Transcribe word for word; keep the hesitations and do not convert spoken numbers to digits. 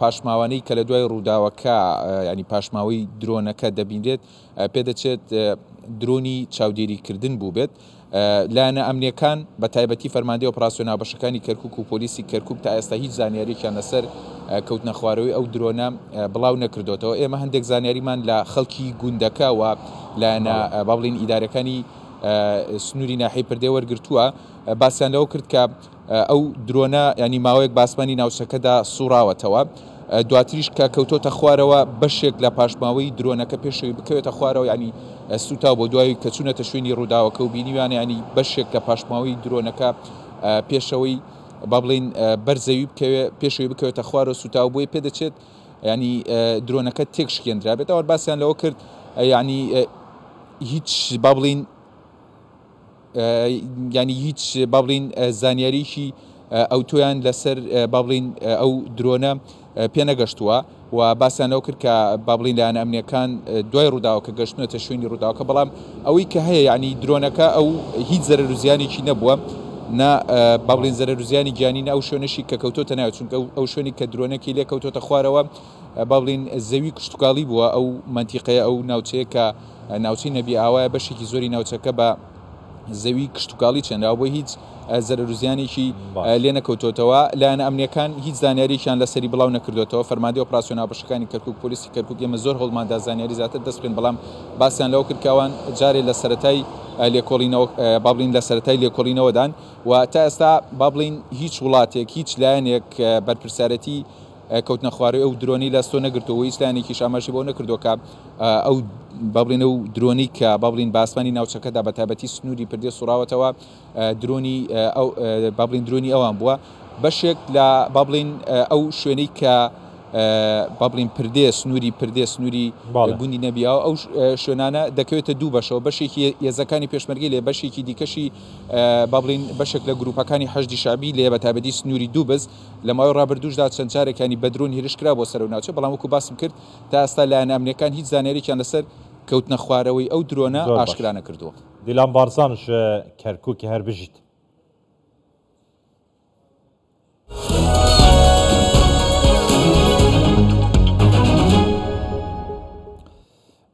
پاشماوانەی کە لە دوای ڕووداوەکە ینی پاشماوەی درۆنەکە دەبینرێت پێدەچێت درۆنی چاودێریکردن بوو بێت. لایەنە ئەمنیەکان بە تایبەتی فەرماندەی ئۆپراسیۆن ناوبەشەکانی کەرکوک و پۆلیسی کەرکوک تا ئێستا هیچ زانیاریەکیان لەسەر کەوتنە خواروی ئەو درۆنە بڵاو نەکردوتەوە. ئێمە هەندێک زانیاریمان لە خەڵکی گوندەکە و لایەنە با بڵین ئیدارەکانی سنووری ناحیەی پردێ وەرگرتووە، باسییان لەوە کرد کە ئەو درۆنە ینی ماوەیەک باسمانی ناوچەکەدا سوڕاوەتەوە، دواتریش کە کەوتۆتە خوارەوە بەشێک لە پاشماوەی درۆنەکە پێشوی بکەوێتە خوارەوە ینی سوتاو بۆ دوای کە چوونەتە شوێنی ڕووداوەکە و بینیوانە ینی بەشێک لە پاشماوەی درۆنەکە پێشەوەی با بڵین بەرزەوی بکەوێت پێشوی بکەوێتە خوارەوە سوتاو بۆی پێدەچێت ینی درۆنەکە تێکشکێندرا بێت. ئەوە باسییان لەوە کرد ینی هیچ با بڵین ینی هیچ با بڵین زانیاریشی ئەو تۆیان لەسەر با بڵین ئەو درۆنە پێنەگەشتووە و باسییان لەوە کرد کە با بڵین لایەنە ئەمنیەکان دوای ڕووداوەکە گەشتنەوەتە شوێنی ڕووداوەکە، بەڵام ئەوەی کە هەیە ینی درۆنەکە ئەو هیچ زەرەر و زیانێکی نەبووە، نا با بڵین زەرەر و زیانی گیانی نە ئەو شوێنەشی کە کەوتۆتە ناوێت، چونکە ئەو شوێنی کە درۆنەکەی لێ کەوتۆتە خوارەوە با بڵین زەوی کشتتوکاڵی بووە. ئەو مەنتیقەیە ئەو ناوچەیە کە ناوچەی نەبی ئاوایە بەشێکی زۆری ناوچەکە بە زەوی کشتتوکاڵی چەندراوە بۆ هیچ زەرەر و زیانێکی لێ نەکەوتۆتەوە. لایەنە ئەمنیەکان هیچ زانیاریشیان لەسەری بڵاو نەکردوێتەوە. فەرماندەی ئۆپراسیۆن ناوبەشەکانی کەرکوک پۆلیسی کەرکوک ئێمە زۆر هەوڵمان زانیاری زیاتر دەست بکەن، بەڵام باسییان لەوە کرد کەوان جارێ لە سەرەتای لێکۆڵینەوە با بڵین لە سەرەتای لێکۆڵینەوەدان و تا ئێستا با بڵین هیچ وڵاتێک هیچ لایەنێک بەرپرسیارەتی کەوتنە خواروی ئەو درۆنی لەستۆ نەگرتەوە، هیچ لایەنێکیش ئاماژەی بۆ نەکردووەکە ئەو با بڵین ئەو درۆنی کە با بڵین باسمانی ناوچەکەدا بە تایبەتی سنووری پردێ سوڕاوەتەوە درۆنی با بڵین درۆنی ئەوان بووە بەشێک لە با بڵین ئەو شوێنەی کە با بڵین پردێ سنووری پردێ سنووری گوندی نەبیاوە ئەو شوێنانە دەکەوێتە دوو بەشەوە، بەشێکی هێزەکانی پێشمەرگی لێ بەشێکی دیکەشی با بڵین بەشێک لە گروپەکانی هەشدی شابی لێ بە تایبەتی سنووری دوو بز لە ماوەی ڕابردووشدا چەند جارێکیانی بە درۆن هێرش کرا بۆ سەرەوە ناوچە، بەڵام وەکو باسم کرد تا ئێستا لایەنە ئەمنیەکان هیچ زانیاریێکیان لەسەر کەوتنە خواروی ئەو درۆنە ئاشکرا نەکردووە. دیلان بارزانش کەرکووکی هەر بژیت.